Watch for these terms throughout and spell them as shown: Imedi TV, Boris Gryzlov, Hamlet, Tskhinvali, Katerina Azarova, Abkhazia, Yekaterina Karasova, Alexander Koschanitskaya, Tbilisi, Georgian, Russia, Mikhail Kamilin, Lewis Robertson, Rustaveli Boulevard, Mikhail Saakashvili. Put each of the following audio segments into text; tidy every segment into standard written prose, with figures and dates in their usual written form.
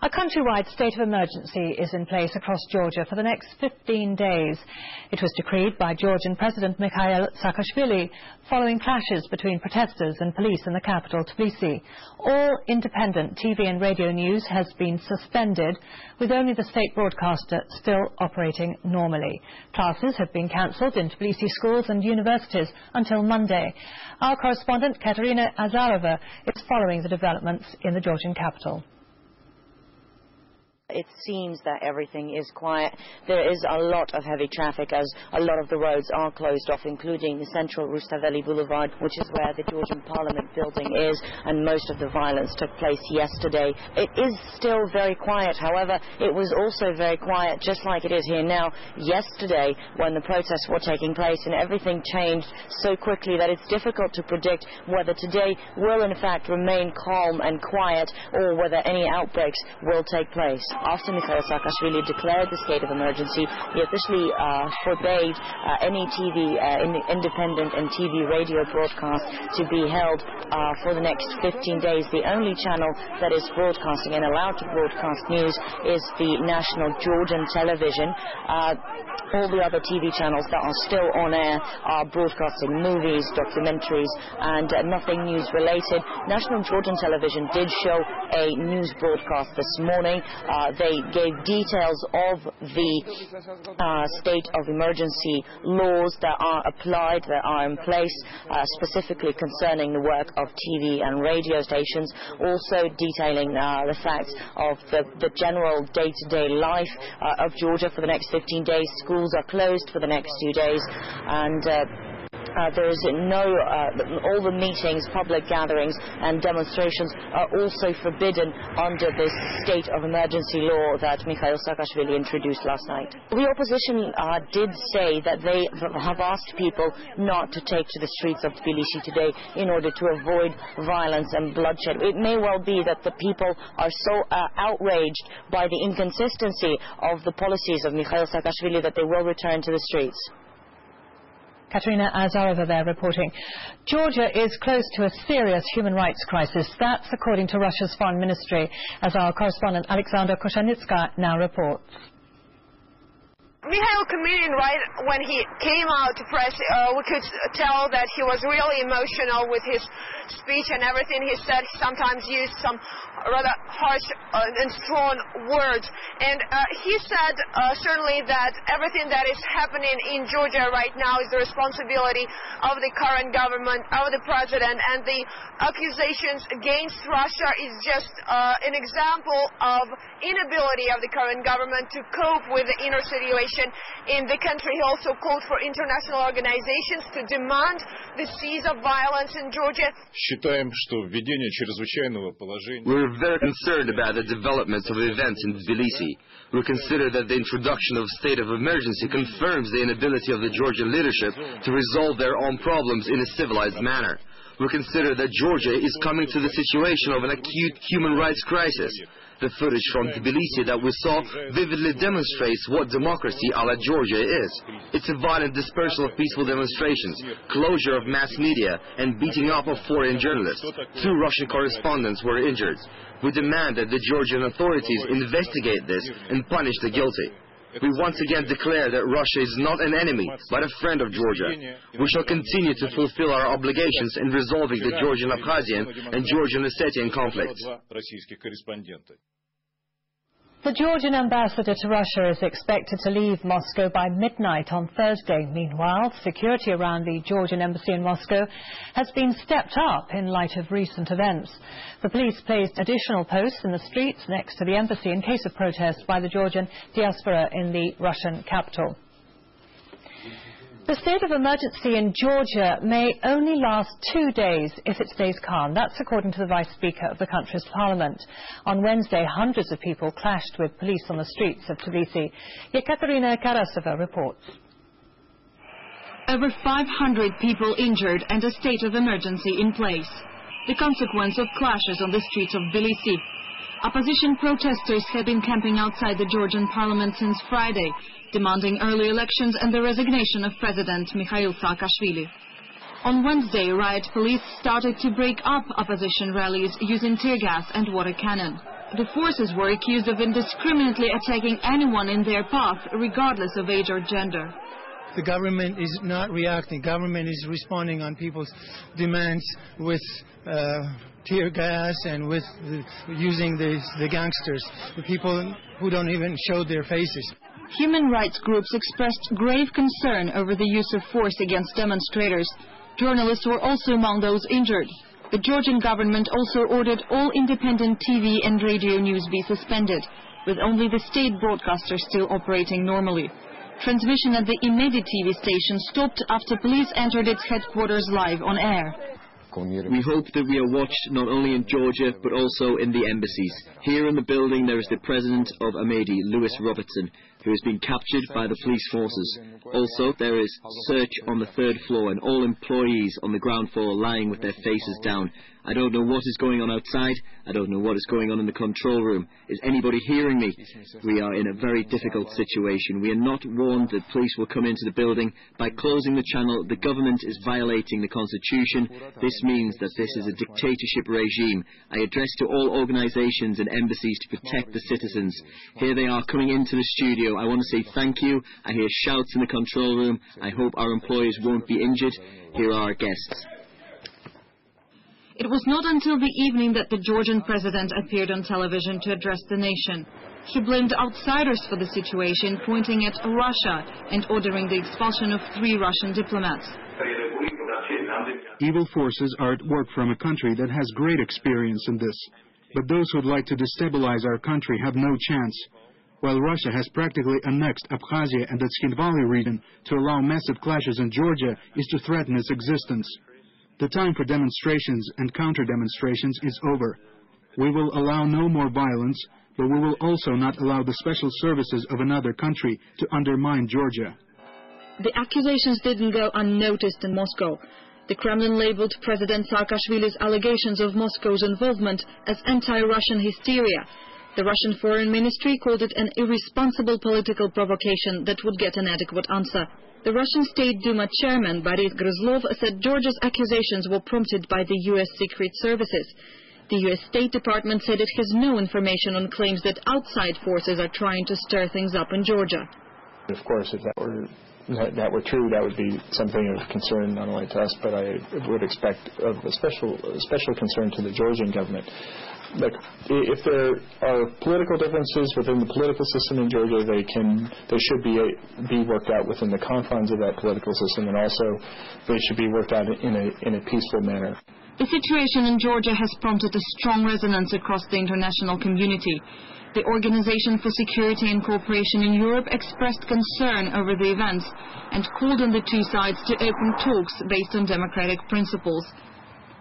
A countrywide state of emergency is in place across Georgia for the next 15 days. It was decreed by Georgian President Mikhail Saakashvili following clashes between protesters and police in the capital, Tbilisi. All independent TV and radio news has been suspended, with only the state broadcaster still operating normally. Classes have been cancelled in Tbilisi schools and universities until Monday. Our correspondent Katerina Azarova is following the developments in the Georgian capital. It seems that everything is quiet. There is a lot of heavy traffic as a lot of the roads are closed off, including the central Rustaveli Boulevard, which is where the Georgian Parliament building is, and most of the violence took place yesterday. It is still very quiet, however, it was also very quiet, just like it is here now, yesterday when the protests were taking place, and everything changed so quickly that it's difficult to predict whether today will in fact remain calm and quiet or whether any outbreaks will take place. After Mikhail Saakashvili declared the state of emergency, he officially forbade any TV, independent and TV radio broadcast to be held for the next 15 days. The only channel that is broadcasting and allowed to broadcast news is the national Georgian television. All the other TV channels that are still on air are broadcasting movies, documentaries, and nothing news-related. National Georgian Television did show a news broadcast this morning. They gave details of the state of emergency laws that are applied, that are in place, specifically concerning the work of TV and radio stations, also detailing the facts of the general day-to-day life of Georgia for the next 15 days. Schools are closed for the next 2 days, and there is no, all the meetings, public gatherings and demonstrations are also forbidden under this state of emergency law that Mikhail Saakashvili introduced last night. The opposition did say that they have asked people not to take to the streets of Tbilisi today in order to avoid violence and bloodshed. It may well be that the people are so outraged by the inconsistency of the policies of Mikhail Saakashvili that they will return to the streets. Katerina Azarova there reporting. Georgia is close to a serious human rights crisis. That's according to Russia's foreign ministry, as our correspondent Alexander Koschanitskaya now reports. Mikhail Kamilin, right when he came out to press, we could tell that he was really emotional with his speech and everything he said. He sometimes used some rather harsh and strong words. And he said certainly that everything that is happening in Georgia right now is the responsibility of the current government, of the president, and the accusations against Russia is just an example of inability of the current government to cope with the inner situation in the country. He also called for international organizations to demand the cease of violence in Georgia. We're very concerned about the developments of events in Tbilisi. We consider that the introduction of state of emergency confirms the inability of the Georgian leadership to resolve their own problems in a civilized manner. We consider that Georgia is coming to the situation of an acute human rights crisis. The footage from Tbilisi that we saw vividly demonstrates what democracy a la Georgia is. It's a violent dispersal of peaceful demonstrations, closure of mass media, and beating up of foreign journalists. 2 Russian correspondents were injured. We demand that the Georgian authorities investigate this and punish the guilty. We once again declare that Russia is not an enemy, but a friend of Georgia. We shall continue to fulfill our obligations in resolving the Georgian-Abkhazian and Georgian-Ossetian conflicts. The Georgian ambassador to Russia is expected to leave Moscow by midnight on Thursday. Meanwhile, security around the Georgian embassy in Moscow has been stepped up in light of recent events. The police placed additional posts in the streets next to the embassy in case of protests by the Georgian diaspora in the Russian capital. The state of emergency in Georgia may only last 2 days if it stays calm. That's according to the Vice Speaker of the country's parliament. On Wednesday, hundreds of people clashed with police on the streets of Tbilisi. Yekaterina Karasova reports. Over 500 people injured and a state of emergency in place, the consequence of clashes on the streets of Tbilisi. Opposition protesters have been camping outside the Georgian parliament since Friday, demanding early elections and the resignation of President Mikhail Saakashvili. On Wednesday, riot police started to break up opposition rallies using tear gas and water cannon. The forces were accused of indiscriminately attacking anyone in their path, regardless of age or gender. The government is not reacting. Government is responding on people's demands with tear gas and with using the gangsters, the people who don't even show their faces. Human rights groups expressed grave concern over the use of force against demonstrators. Journalists were also among those injured. The Georgian government also ordered all independent TV and radio news be suspended, with only the state broadcaster still operating normally. Transmission at the Imedi TV station stopped after police entered its headquarters live on air. We hope that we are watched not only in Georgia, but also in the embassies. Here in the building there is the president of Imedi, Lewis Robertson, who has been captured by the police forces. Also, there is search on the third floor and all employees on the ground floor lying with their faces down. I don't know what is going on outside. I don't know what is going on in the control room. Is anybody hearing me? We are in a very difficult situation. We are not warned that police will come into the building. By closing the channel, the government is violating the constitution. This means that this is a dictatorship regime. I address to all organizations and embassies to protect the citizens. Here they are coming into the studio. I want to say thank you. I hear shouts in the control room. I hope our employees won't be injured. Here are our guests. It was not until the evening that the Georgian president appeared on television to address the nation. He blamed outsiders for the situation, pointing at Russia and ordering the expulsion of 3 Russian diplomats. Evil forces are at work from a country that has great experience in this. But those who'd like to destabilize our country have no chance. While Russia has practically annexed Abkhazia and the Tskhinvali region, to allow massive clashes in Georgia is to threaten its existence. The time for demonstrations and counter-demonstrations is over. We will allow no more violence, but we will also not allow the special services of another country to undermine Georgia. The accusations didn't go unnoticed in Moscow. The Kremlin labeled President Saakashvili's allegations of Moscow's involvement as anti-Russian hysteria. The Russian Foreign Ministry called it an irresponsible political provocation that would get an adequate answer. The Russian State Duma chairman Boris Gryzlov said Georgia's accusations were prompted by the U.S. Secret Services. The U.S. State Department said it has no information on claims that outside forces are trying to stir things up in Georgia. Of course, if that were true, that would be something of concern not only to us, but I would expect of a special concern to the Georgian government. Look, if there are political differences within the political system in Georgia, they should be worked out within the confines of that political system, and also they should be worked out in a peaceful manner. The situation in Georgia has prompted a strong resonance across the international community. The Organization for Security and Cooperation in Europe expressed concern over the events and called on the two sides to open talks based on democratic principles.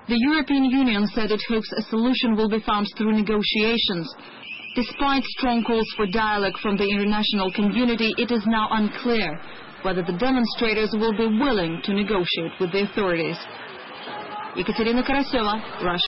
The European Union said it hopes a solution will be found through negotiations. Despite strong calls for dialogue from the international community, it is now unclear whether the demonstrators will be willing to negotiate with the authorities. Yekaterina Karasova, Russia.